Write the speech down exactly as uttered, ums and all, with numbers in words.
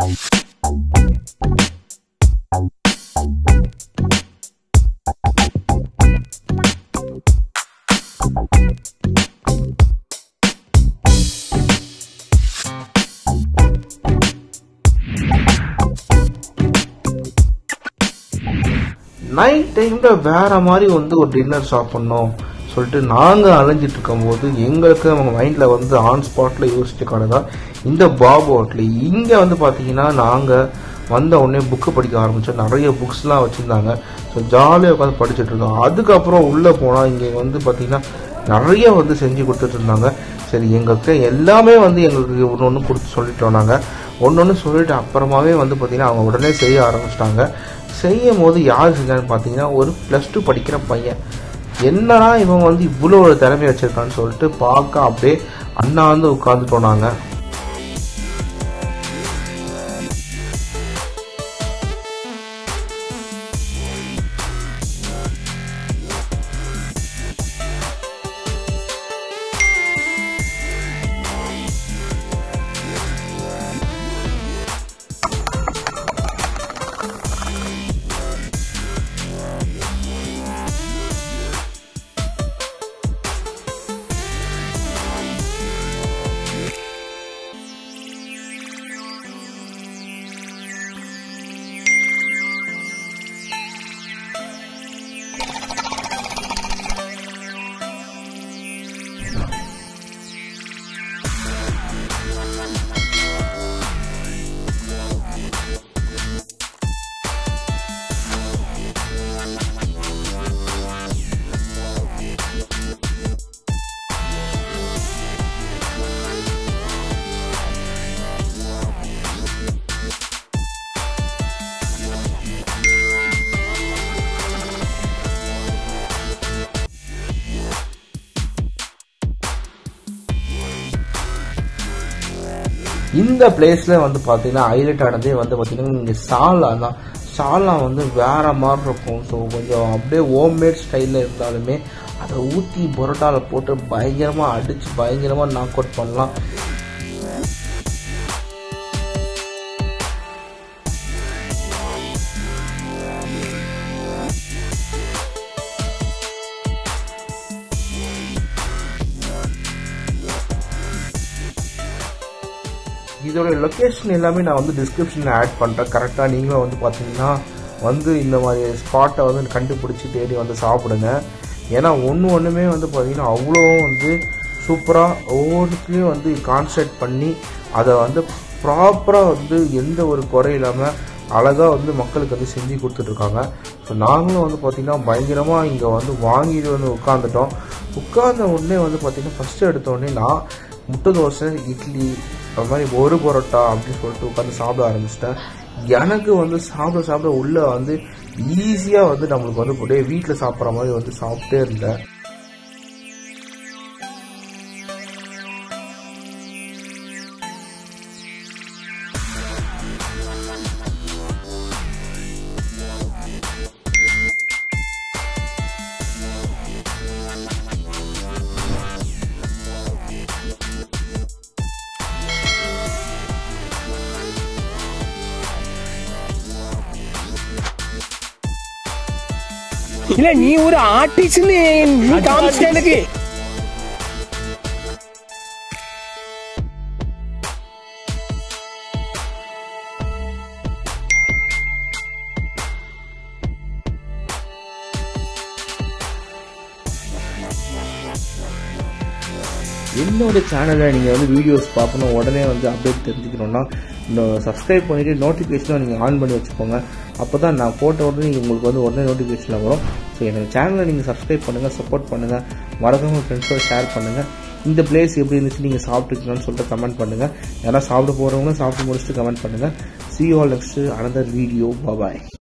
Night time ல வேற மாதிரி வந்து ஒரு டின்னர் ஷாப் பண்ணோம் சொல்லிட்டு நாங்க அலைஞ்சிட்டு இருக்கும்போது எங்களுக்கு நம்ம மைண்ட்ல வந்து ஆன் ஸ்பாட்ல யோசிச்ச காரணதா இந்த பாபு ஹோட்டல் இங்க வந்து பாத்தீங்கன்னா நாங்க வந்த உடனே book படிக்க ஆரம்பிச்சோம் நிறைய booksலாம் வச்சிருந்தாங்க சோ ஜாலியா உட்கார்ந்து படிச்சிட்டு இருந்தோம் அதுக்கு அப்புறம் உள்ள போனா இங்க வந்து பாத்தீங்கன்னா நிறைய வந்து செஞ்சு கொடுத்துட்டு இருந்தாங்க சரி எங்களுக்கு எல்லாமே வந்து எங்களுக்கு ஒவ்வொன்னு கொடுத்து சொல்லிட்டோம் நாங்க ஒவ்வொன்னு சொல்லிட்டு அப்புறமாவே வந்து பாத்தீங்கன்னா அவங்க உடனே செய்ய ஆரம்பிச்சிட்டாங்க செய்யும்போது யார் செஞ்சான்னு பாத்தீங்கன்னா ஒரு plus two படிக்கிற பையன் என்னடா இவன் வந்து இவ்ளோ ஒரு தரமே வச்சிருக்கான்னு சொல்லிட்டு பாக்க அப்படியே அண்ணா வந்து உட்கார்ந்து போனாங்க இந்த பிளேஸ்ல வந்து பாத்தீங்கன்னா ஹைலைட் ஆனதே வந்து பாத்தீங்கன்னா இங்க சாலா தான் சாலா வந்து வேற மாதிரி இருக்கும் சோ கொஞ்சம் அப்படியே ஹோம்மேட் ஸ்டைல்ல இருந்தாலுமே அதை ஊத்தி பரோட்டால போட்டு பயங்கரமா அடிச்சு பயங்கரமா நாக் அவுட் பண்ணலாம் இதோட லொகேஷன் எல்லாமே நான் வந்து டிஸ்கிரிப்ஷன்ல ஆட் பண்றேன் கரெக்ட்டா நீங்க வந்து பாத்தீங்கன்னா வந்து இந்த மாதிரி ஸ்பாட்டை வந்து கண்டுபிடிச்சு தேடி வந்து சாப்பிடுங்க ஏனா ஒன்னு ஒண்ணுமே வந்து பாத்தீங்கன்னா அவ்ளோ வந்து சூப்பரா ஒவ்வொருக்கே வந்து கான்செப்ட் பண்ணி அதை வந்து ப்ராப்பரா வந்து எந்த ஒரு குறை இல்லாம அழகா வந்து மக்களுக்கு வந்து செஞ்சு கொடுத்துட்டு இருக்காங்க சோ நாங்களும் வந்து பாத்தீங்கன்னா பயங்கரமா இங்க வந்து வாங்கிட்டு வந்து உட்கார்ந்துட்டோம் உட்கார்ந்த உடனே வந்து பாத்தீங்கன்னா ஃபர்ஸ்ட் எடுத்த உடனே நான் முட்டை தோசை இட்லி அந்த மாதிரி ஒரு பரோட்டா அப்படி சொல்லிட்டு உட்காந்து சாப்பிட ஆரம்பிச்சிட்டேன் எனக்கு வந்து சாப்பிட சாப்பிட உள்ள வந்து ஈஸியா வந்து நம்மளுக்கு வந்து அப்படியே வீட்டுல சாப்பிட்ற மாதிரி வந்து சாப்பிட்டே இருந்தேன் இல்ல நீ ஒரு ஆர்டிஸ்ட்னு நீ காமிச்ச எனக்கு என்னோட சேனல்ல நீங்க வந்து வீடியோஸ் பார்க்கணும் உடனே வந்து அப்டேட் தெரிஞ்சுக்கணும்னா சப்ஸ்கிரைப் பண்ணிட்டு நோட்டிஃபிகேஷனை நீங்க ஆன் பண்ணி வச்சுக்கோங்க அப்பதான் நான் போட்ட உடனே உங்களுக்கு வந்து உடனே நோட்டிஃபிகேஷன் வரும் ஸோ என்னோட சேனலை நீங்க சப்ஸ்கிரைப் பண்ணுங்க சப்போர்ட் பண்ணுங்க மறக்காம ஃப்ரெண்ட்ஸோட ஷேர் பண்ணுங்க இந்த பிளேஸ் எப்படி இருந்துச்சு நீங்க சாப்பிட்டுக்கணும்னு சொல்லிட்டு கமெண்ட் பண்ணுங்க யாராவது சாப்பிட போறவங்களும் சாப்பிட்டு முடிச்சுட்டு கமெண்ட் பண்ணுங்க see you all next another video bye bye